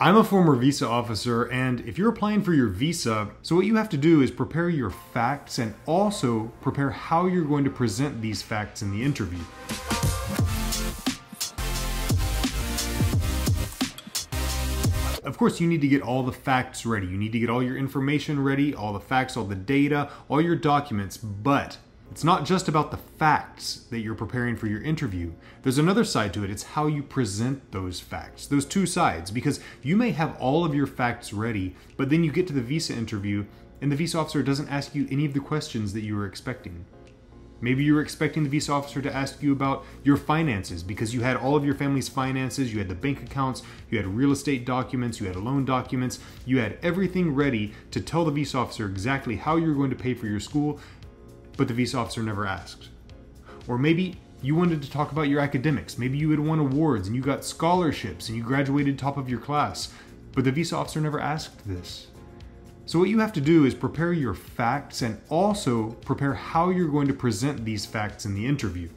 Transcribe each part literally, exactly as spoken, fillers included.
I'm a former visa officer, and if you're applying for your visa, so what you have to do is prepare your facts and also prepare how you're going to present these facts in the interview. Of course, you need to get all the facts ready. You need to get all your information ready, all the facts, all the data, all your documents, but it's not just about the facts that you're preparing for your interview. There's another side to it. It's how you present those facts, those two sides, because you may have all of your facts ready, but then you get to the visa interview and the visa officer doesn't ask you any of the questions that you were expecting. Maybe you were expecting the visa officer to ask you about your finances because you had all of your family's finances, you had the bank accounts, you had real estate documents, you had loan documents, you had everything ready to tell the visa officer exactly how you're going to pay for your school, but the visa officer never asked. Or maybe you wanted to talk about your academics. Maybe you had won awards and you got scholarships and you graduated top of your class, but the visa officer never asked this. So what you have to do is prepare your facts and also prepare how you're going to present these facts in the interview.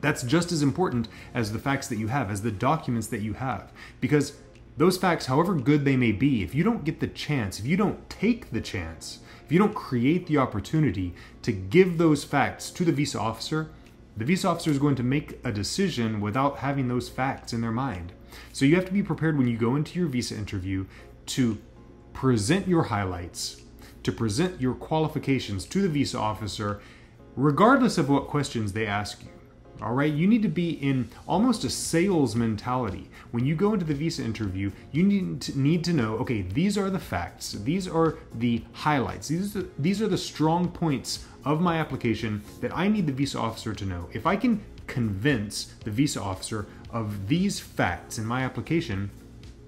That's just as important as the facts that you have, as the documents that you have. Because those facts, however good they may be, if you don't get the chance, if you don't take the chance, if you don't create the opportunity to give those facts to the visa officer, the visa officer is going to make a decision without having those facts in their mind. So you have to be prepared when you go into your visa interview to present your highlights, to present your qualifications to the visa officer, regardless of what questions they ask you. All right, you need to be in almost a sales mentality. When you go into the visa interview, you need to, need to know, okay, these are the facts, these are the highlights, these are, these are the strong points of my application that I need the visa officer to know. If I can convince the visa officer of these facts in my application,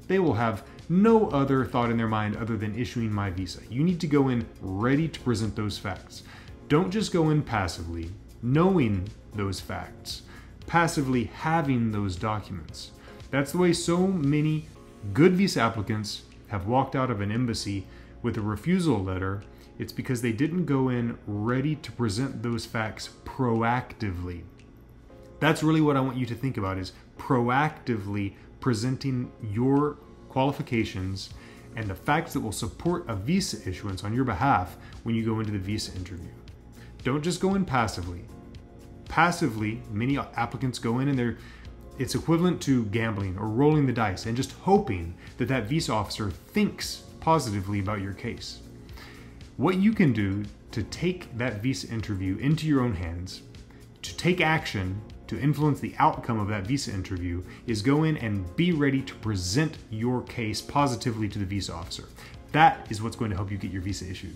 they will have no other thought in their mind other than issuing my visa. You need to go in ready to present those facts. Don't just go in passively, knowing those facts, passively having those documents. That's the way so many good visa applicants have walked out of an embassy with a refusal letter. It's because they didn't go in ready to present those facts proactively. That's really what I want you to think about, is proactively presenting your qualifications and the facts that will support a visa issuance on your behalf when you go into the visa interview. Don't just go in passively. Passively, many applicants go in and they're, it's equivalent to gambling or rolling the dice and just hoping that that visa officer thinks positively about your case. What you can do to take that visa interview into your own hands, to take action, to influence the outcome of that visa interview, is go in and be ready to present your case positively to the visa officer. That is what's going to help you get your visa issued.